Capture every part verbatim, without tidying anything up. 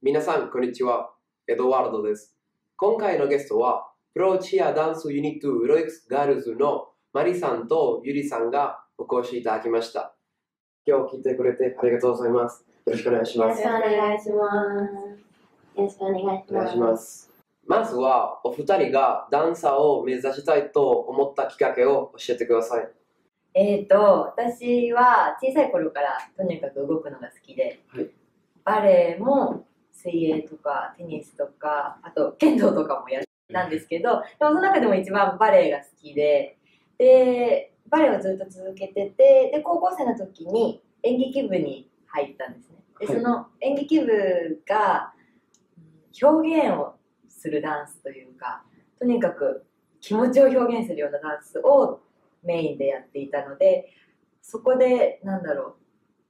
皆さん、こんにちは。エドワードです。今回のゲストは、プロチアダンスユニット エルオーエックス ガールズのマリさんとユリさんがお越しいただきました。今日来てくれてありがとうございます。よろしくお願いします。よろしくお願いします。よろしくお願いします。お願いします。まずは、お二人がダンサーを目指したいと思ったきっかけを教えてください。えーと、私は小さい頃からとにかく動くのが好きで、はい、バレエも水泳とかテニスとか、あと剣道とかもやったんですけど、でもその中でも一番バレエが好きで、でバレエをずっと続けてて、で高校生の時に演劇部に入ったんですね。でその演劇部が表現をするダンスというか、とにかく気持ちを表現するようなダンスをメインでやっていたので、そこでなんだろう、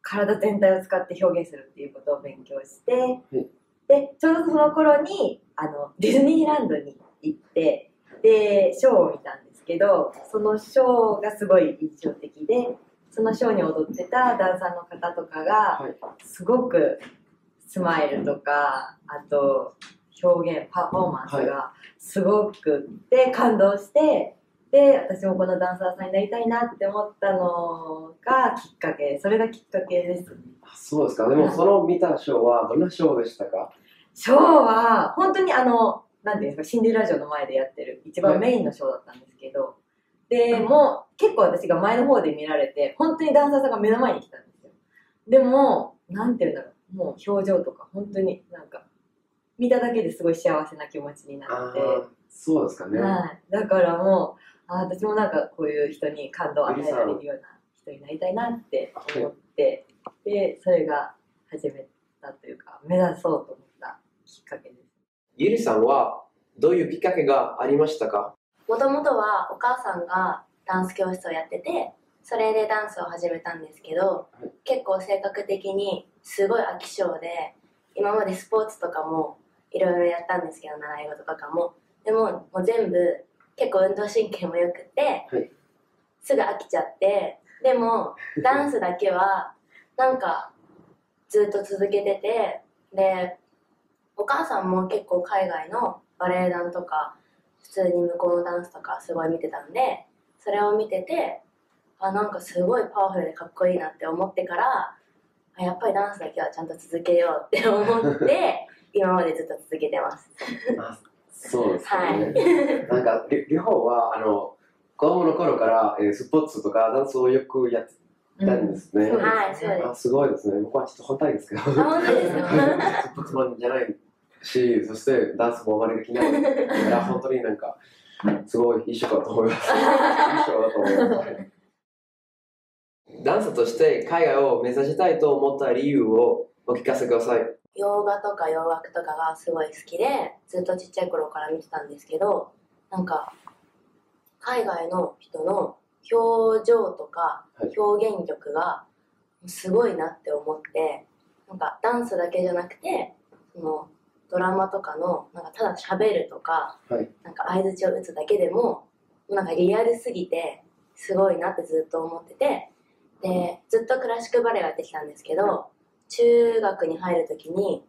体全体を使って表現するっていうことを勉強して、うん、でちょうどその頃にあのディズニーランドに行って、でショーを見たんですけど、そのショーがすごい印象的で、そのショーに踊ってたダンサーの方とかがすごくスマイルとか、あと表現パフォーマンスがすごくて感動して、で私もこのダンサーさんになりたいなって思ったのがきっかけ、それがきっかけですね。あ、そうですか。でもその見たショーはどんなショーでしたか？ショーは本当にあのなんていうんですか、シンデレラ城の前でやってる一番メインのショーだったんですけど、はい、でも結構私が前の方で見られて、本当にダンサーさんが目の前に来たんですよ。でもなんていうんだろう、もう表情とか本当になんか見ただけですごい幸せな気持ちになって。そうですかね、はい、だからもうあ、私もなんかこういう人に感動を与えられるような人になりたいなって思って、はい、でそれが始めたというか、目指そうと思ったきっかけです。ゆりさんはどういうきっかけがありましたか？もともとはお母さんがダンス教室をやってて、それでダンスを始めたんですけど、はい、結構性格的にすごい飽き性で、今までスポーツとかもいろいろやったんですけど、習い事とかも、でももう全部結構運動神経も良くて、はい、すぐ飽きちゃって、でもダンスだけはなんかずっと続けてて、でお母さんも結構海外のバレエ団とか普通に向こうのダンスとかすごい見てたんで、それを見てて、あ、なんかすごいパワフルでかっこいいなって思ってから、やっぱりダンスだけはちゃんと続けようって思って今までずっと続けてます。そうですね、はい、なんか両方はあの子供の頃から、えー、スポーツとかダンスをよくやってたんですね。すごいですね。僕はちょっと反対ですけど、スポーツマンじゃないし、そしてダンスもあまりできないから本当になんかすごい一緒だと思います。一緒だと思います。ダンサーとして海外を目指したいと思った理由をお聞かせください。洋画とか洋楽とかがすごい好きで、ずっとちっちゃい頃から見てたんですけど、なんか海外の人の表情とか表現力がすごいなって思って、はい、なんかダンスだけじゃなくて、そのドラマとかのなんかただ喋るとか、はい、なんか相槌を打つだけでもなんかリアルすぎてすごいなってずっと思ってて、でずっとクラシックバレエをやってきたんですけど、はい、中学に入るときに、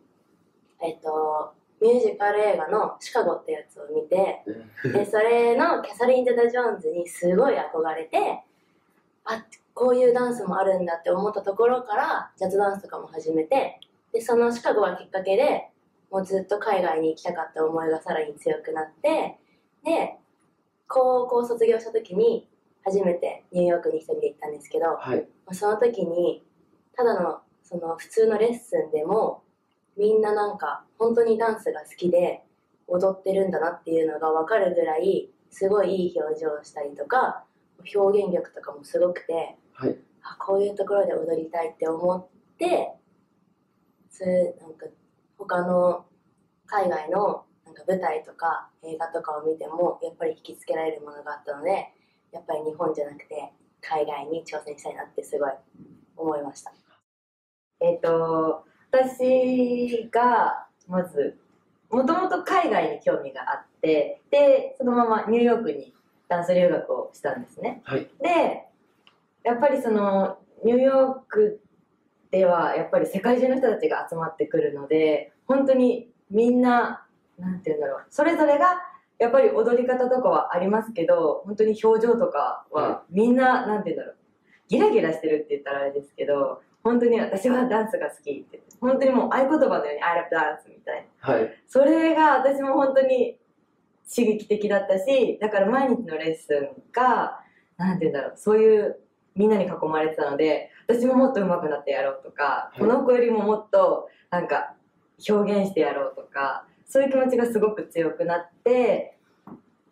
えっと、ミュージカル映画のシカゴってやつを見て、でそれのキャサリン・ゼタ・ジョーンズにすごい憧れて、あ、こういうダンスもあるんだって思ったところからジャズダンスとかも始めて、でそのシカゴがきっかけでもうずっと海外に行きたかった思いがさらに強くなって、で高校卒業したときに初めてニューヨークに一人で行ったんですけど、はい、その時にただのその普通のレッスンでもみんななんか本当にダンスが好きで踊ってるんだなっていうのが分かるぐらい、すごいいい表情をしたりとか表現力とかもすごくて、はい、あ、こういうところで踊りたいって思って、そういうなんか他の海外のなんか舞台とか映画とかを見てもやっぱり引きつけられるものがあったので、やっぱり日本じゃなくて海外に挑戦したいなってすごい思いました。えっと私がまずもともと海外に興味があって、でそのままニューヨークにダンス留学をしたんですね、はい、でやっぱりそのニューヨークではやっぱり世界中の人たちが集まってくるので、本当にみんな、なんていうんだろう、それぞれがやっぱり踊り方とかはありますけど、本当に表情とかはみんな、なんていうんだろう、ギラギラしてるって言ったらあれですけど、本当に私はダンスが好きって、本当にもう合言葉のように I love dance みたいな。はい、それが私も本当に刺激的だったし、だから毎日のレッスンが、なんていうんだろう、そういうみんなに囲まれてたので、私ももっと上手くなってやろうとか、はい、この子よりももっとなんか表現してやろうとか、そういう気持ちがすごく強くなって、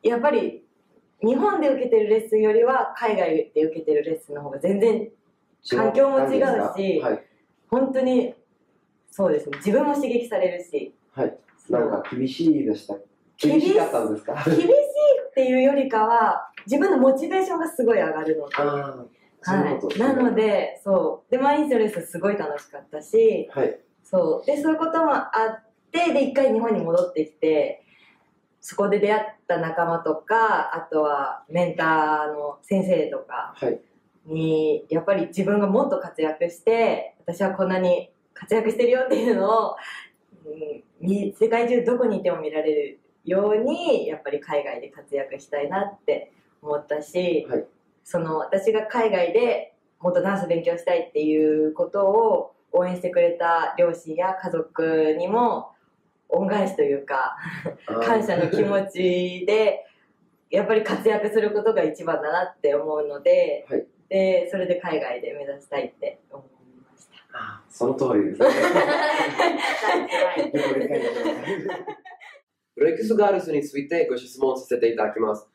やっぱり日本で受けてるレッスンよりは海外で受けてるレッスンの方が全然環境も違うし、はい、本当にそうですね、自分も刺激されるし、はい、なんか厳しいでした。厳しかったんですか？厳しいっていうよりかは自分のモチベーションがすごい上がるので、はい、なのでそうで毎日のレッスンすごい楽しかったし、はい、そうでそういうこともあってで一回日本に戻ってきて。そこで出会った仲間とか、あとはメンターの先生とかに、はい、やっぱり自分がもっと活躍して、私はこんなに活躍してるよっていうのを、うん、世界中どこにいても見られるように、やっぱり海外で活躍したいなって思ったし、はい、その私が海外でもっとダンス勉強したいっていうことを応援してくれた両親や家族にも、恩返しというか感謝の気持ちでやっぱり活躍することが一番だなって思うので、はい、でそれで海外で目指したいって思いました。ああ、その通りですね。ブレイクスガールズについてご質問させていただきます。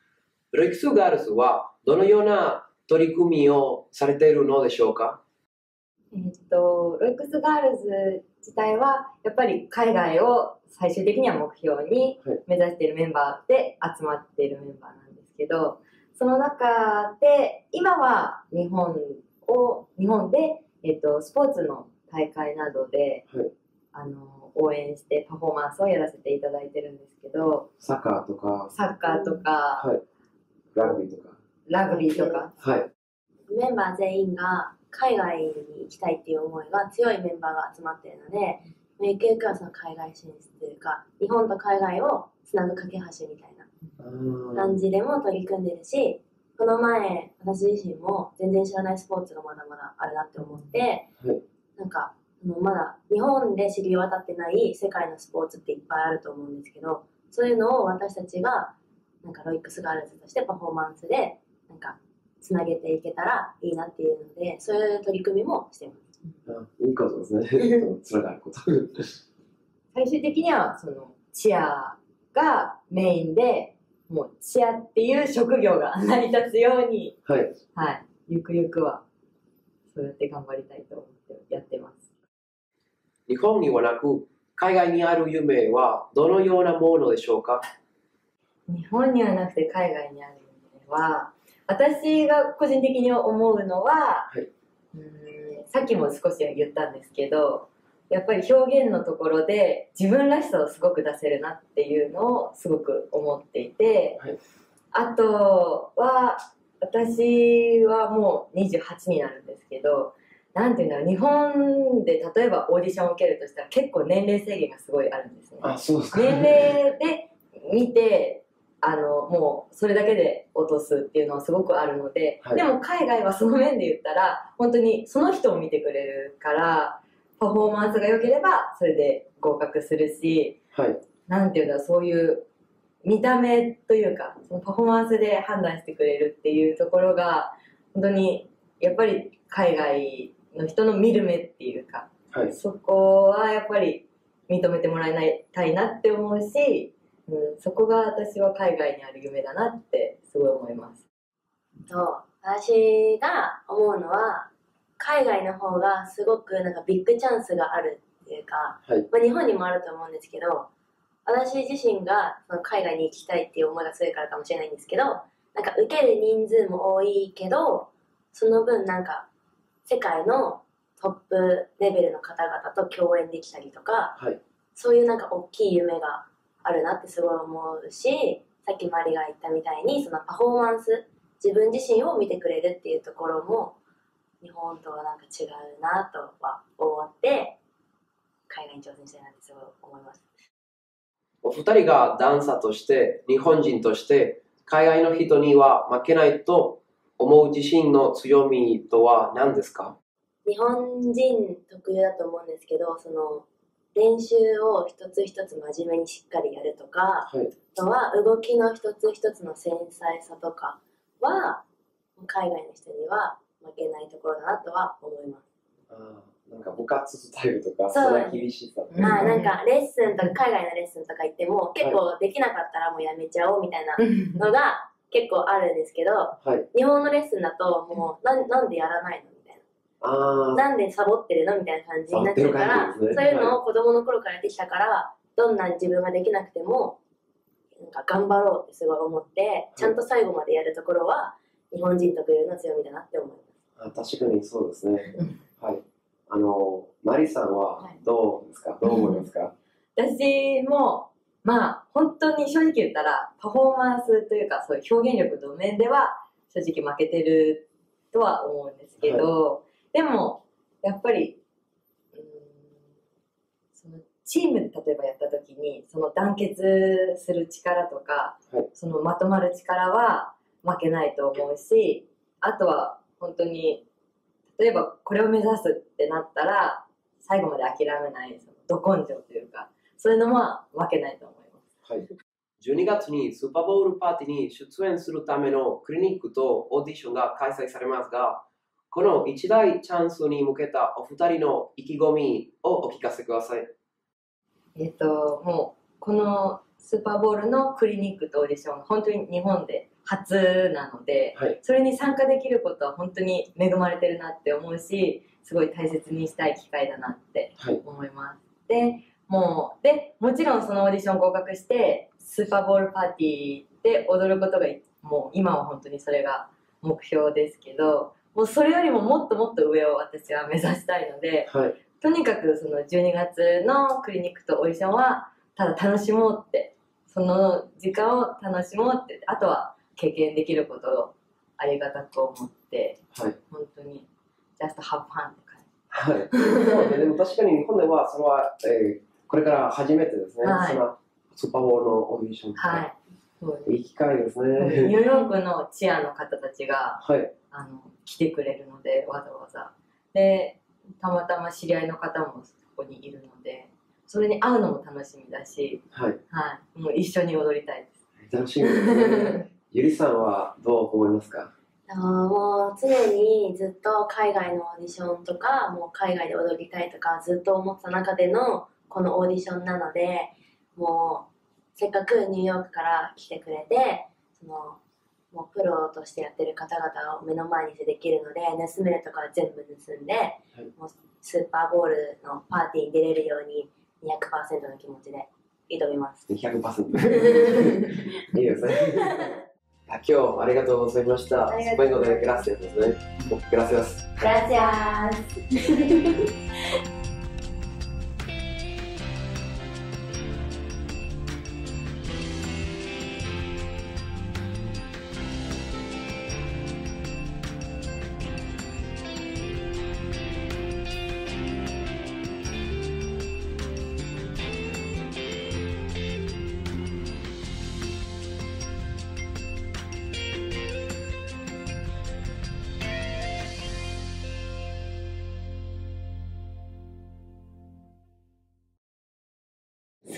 ブレイクスガールズはどのような取り組みをされているのでしょうか？えっと、ブレイクスガールズ自体はやっぱり海外を最終的には目標に目指しているメンバーで集まっているメンバーなんですけど、その中で今は日本を日本で、えっと、スポーツの大会などで、はい、あの応援してパフォーマンスをやらせていただいてるんですけど、サッカーとかサッカーとか、はい、ラグビーとかラグビーとか、はい、メンバー全員が海外に行きたいっていう思いが強いメンバーが集まっているので、ゆくゆくはその海外進出というか日本と海外をつなぐ架け橋みたいな感じでも取り組んでるし、この前私自身も全然知らないスポーツがまだまだあるなって思って、はい、なんかまだ日本で知り渡ってない世界のスポーツっていっぱいあると思うんですけど、そういうのを私たちがなんかロイックスガールズとしてパフォーマンスでなんかつなげていけたらいいなっていうので、そういう取り組みもしてます。いいことですね。つながること。最終的にはそのチアがメインで、もうチアっていう職業が成り立つように、はい、はい、ゆくゆくはそうやって頑張りたいと思ってやってます。日本にはなく海外にある夢はどのようなものでしょうか？日本にはなくて海外にある夢は。私が個人的に思うのは、はい、うーんさっきも少し言ったんですけど、やっぱり表現のところで自分らしさをすごく出せるなっていうのをすごく思っていて、はい、あとは私はもうにじゅうはちになるんですけど、なんていうんだろう、日本で例えばオーディションを受けるとしたら結構年齢制限がすごいあるんですね。あ、そうですか。年齢で見てあのもうそれだけで落とすっていうのはすごくあるので、はい、でも海外はその面で言ったら本当にその人を見てくれるからパフォーマンスが良ければそれで合格するし、はい、なんていうんだろう、そういう見た目というかそのパフォーマンスで判断してくれるっていうところが本当にやっぱり海外の人の見る目っていうか、はい、そこはやっぱり認めてもらいたいなって思うし。うん、そこが私は海外にある夢だなってすごい思います。と私が思うのは海外の方がすごくなんかビッグチャンスがあるっていうか、はい、まあ日本にもあると思うんですけど、私自身が海外に行きたいっていう思いが強いからかもしれないんですけど、なんか受ける人数も多いけどその分なんか世界のトップレベルの方々と共演できたりとか、はい、そういうなんか大きい夢があるなってすごい思うし、さっきマリが言ったみたいにそのパフォーマンス自分自身を見てくれるっていうところも日本とはなんか違うなとは思って、海外に挑戦したいなってすごい思います。お二人がダンサーとして、日本人として、海外の人には負けないと思う自身の強みとは何ですか？日本人特有だと思うんですけど、その練習を一つ一つ真面目にしっかりやるとか、はい、あとは動きの一つ一つの繊細さとかは海外の人には負けないところだなとは思います。ああ、なんか部活スタイルとかそういう厳しさ、ね、ああ、なんかレッスンとか海外のレッスンとか行っても結構できなかったらもうやめちゃおうみたいなのが結構あるんですけど、はい、日本のレッスンだともう な, なんでやらないの、あ、なんでサボってるのみたいな感じになっちゃうから、ね、そういうのを子供の頃からやってきたから、はい、どんな自分ができなくてもなんか頑張ろうってすごい思って、はい、ちゃんと最後までやるところは日本人特有の強みだなって思います。あ、確かにそうですねはい、あのマリさんはどうですか、はい、どう思いますか？私もまあ本当に正直言ったらパフォーマンスというかそういう表現力の面では正直負けてるとは思うんですけど、はい、でもやっぱりうーんそのチームで例えばやった時にその団結する力とか、はい、そのまとまる力は負けないと思うし、あとは本当に例えばこれを目指すってなったら最後まで諦めないそのど根性というかそういうのは負けないと思います、はい、じゅうにがつにスーパーボウルパーティーに出演するためのクリニックとオーディションが開催されますが、この一大チャンスに向けたお二人の意気込みをお聞かせください。えっと、もうこのスーパーボウルのクリニックとオーディションが本当に日本で初なので、はい、それに参加できることは本当に恵まれてるなって思うし、すごい大切にしたい機会だなって思います、はい、で、もう、で、もちろんそのオーディション合格してスーパーボウルパーティーで踊ることがもう今は本当にそれが目標ですけど、もうそれよりももっともっと上を私は目指したいので、はい、とにかくそのじゅうにがつのクリニックとオーディションはただ楽しもうって、その時間を楽しもうって、あとは経験できることをありがたく思って、はい、本当にジャストハブファンって感じ、はい、そうね、でも確かに日本ではそれは、えー、これから初めてですね、はい、そのスーパーボウルのオーディション、はい、そうです。いい機会ですね。ニューヨークのチアの方たちが、はい、あの来てくれるので、わざわざでたまたま知り合いの方もそこにいるので、それに会うのも楽しみだし、はい、はい、もう一緒に踊りたいです。楽しみですね。ゆりさんはどう思いますか？あ、もう常にずっと海外のオーディションとか、もう海外で踊りたいとかずっと思った中でのこのオーディションなので、もうせっかくニューヨークから来てくれて、そのもうプロとしてやってる方々を目の前にしてできるので、盗めるとか全部盗んで、はい、もうスーパーボウルのパーティーに出れるように にひゃくパーセント の気持ちで挑みます。 にひゃくパーセント いいですね今日ありがとうございました。スペイン語でグラシアスですね。グラシアス、グラシアス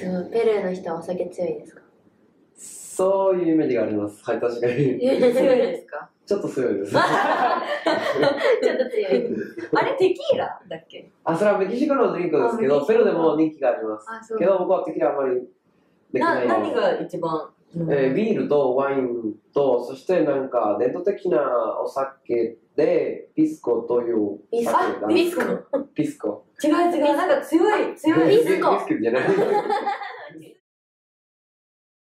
ペルーの人はお酒強いですか？そういうイメージがあります。はい、確かに。強いですか？ちょっと強いです。ちょっと強い。あれ、テキーラだっけ？あ、それはメキシコのドリンクですけど、ペルーでも人気があります。けど僕はテキーラあんまりできないです。何が一番？えー、ビールとワインと、そしてなんか伝統的なお酒でピスコという酒なんです。ピスコ。違う違う、なんか強い強い。ピスコ。ピスコじゃない。